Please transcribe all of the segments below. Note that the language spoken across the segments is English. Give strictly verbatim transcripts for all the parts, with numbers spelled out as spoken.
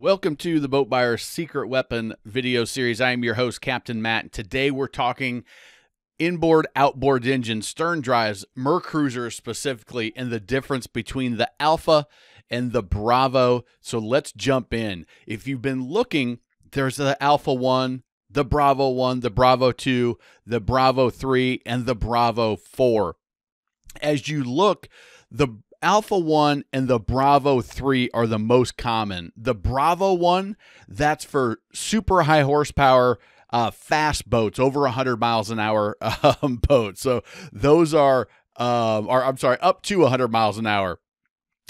Welcome to the Boat Buyer's Secret Weapon video series. I am your host, Captain Matt, and today we're talking inboard, outboard engines, stern drives, MerCruiser specifically, and the difference between the Alpha and the Bravo. So let's jump in. If you've been looking, there's the Alpha one, the Bravo one, the Bravo two, the Bravo three, and the Bravo four. As you look, the Alpha one and the Bravo three are the most common. The Bravo one, that's for super high horsepower, uh, fast boats, over one hundred miles an hour um, boats. So those are, um, are, I'm sorry, up to one hundred miles an hour.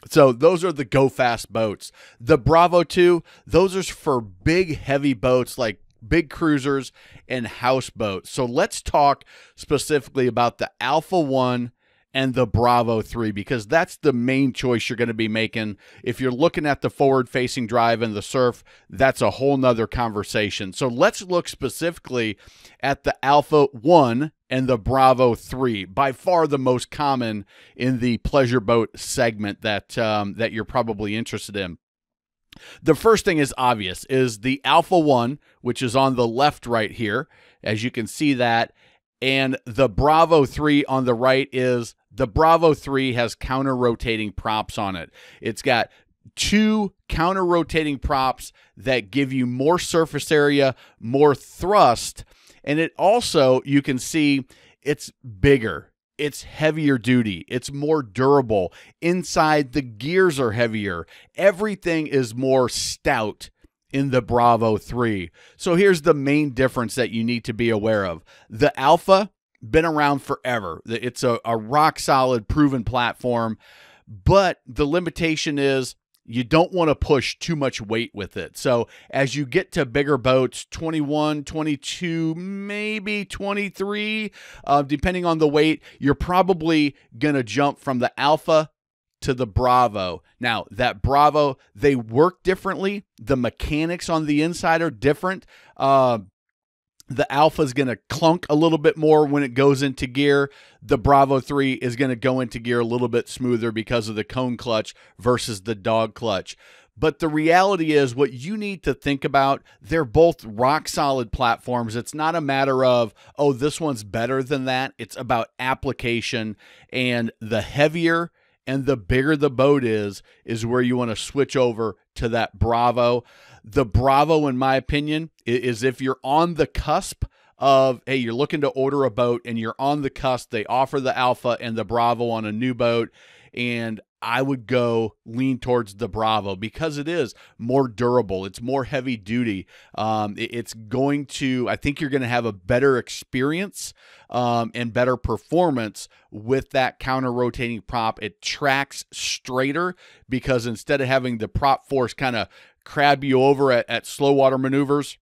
So those are the go fast boats. The Bravo two, those are for big, heavy boats like big cruisers and houseboats. So let's talk specifically about the Alpha one and the Bravo three, because that's the main choice you're going to be making. If you're looking at the forward-facing drive and the surf, that's a whole nother conversation. So let's look specifically at the Alpha one and the Bravo three, by far the most common in the pleasure boat segment that, um, that you're probably interested in. The first thing is obvious, is the Alpha one, which is on the left right here, as you can see that, and the Bravo three on the right is the Bravo three has counter-rotating props on it. It's got two counter-rotating props that give you more surface area, more thrust, and it also, you can see, it's bigger. It's heavier duty. It's more durable. Inside, the gears are heavier. Everything is more stout in the Bravo three. So here's the main difference that you need to be aware of. The Alpha, been around forever. It's a, a rock solid proven platform, but the limitation is you don't want to push too much weight with it. So as you get to bigger boats, twenty-one, twenty-two, maybe twenty-three, uh, depending on the weight, you're probably going to jump from the Alpha to the Bravo. Now, that Bravo, they work differently. The mechanics on the inside are different. Uh, the Alpha is going to clunk a little bit more when it goes into gear. The Bravo three is going to go into gear a little bit smoother because of the cone clutch versus the dog clutch. But the reality is, what you need to think about, they're both rock solid platforms. It's not a matter of, oh, this one's better than that. It's about application, and the heavier and the bigger the boat is, is where you want to switch over to that Bravo. The Bravo, in my opinion, is if you're on the cusp of, hey, you're looking to order a boat and you're on the cusp, they offer the Alpha and the Bravo on a new boat, and I would go lean towards the Bravo because it is more durable. It's more heavy duty. Um, it's going to, I think you're going to have a better experience um, and better performance with that counter rotating prop. It tracks straighter because instead of having the prop force kind of crab you over at, at slow water maneuvers,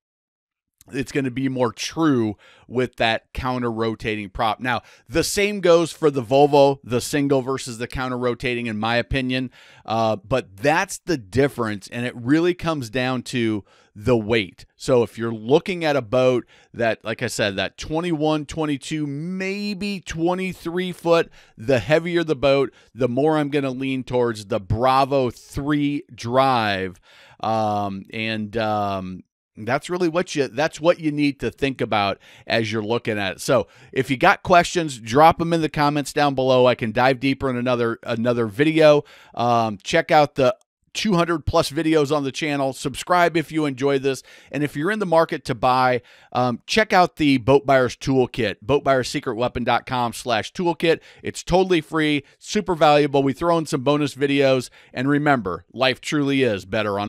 it's going to be more true with that counter-rotating prop. Now, the same goes for the Volvo, the single versus the counter-rotating, in my opinion. Uh, but that's the difference, and it really comes down to the weight. So if you're looking at a boat that, like I said, that twenty-one, twenty-two, maybe twenty-three foot, the heavier the boat, the more I'm going to lean towards the Bravo three drive. Um, and... Um, That's really what you, that's what you need to think about as you're looking at it. So if you got questions, drop them in the comments down below. I can dive deeper in another, another video. Um, check out the two hundred plus videos on the channel. Subscribe if you enjoy this. And if you're in the market to buy, um, check out the Boat Buyer's Toolkit, boat buyers secret weapon dot com slash toolkit. It's totally free, super valuable. We throw in some bonus videos. And remember, life truly is better on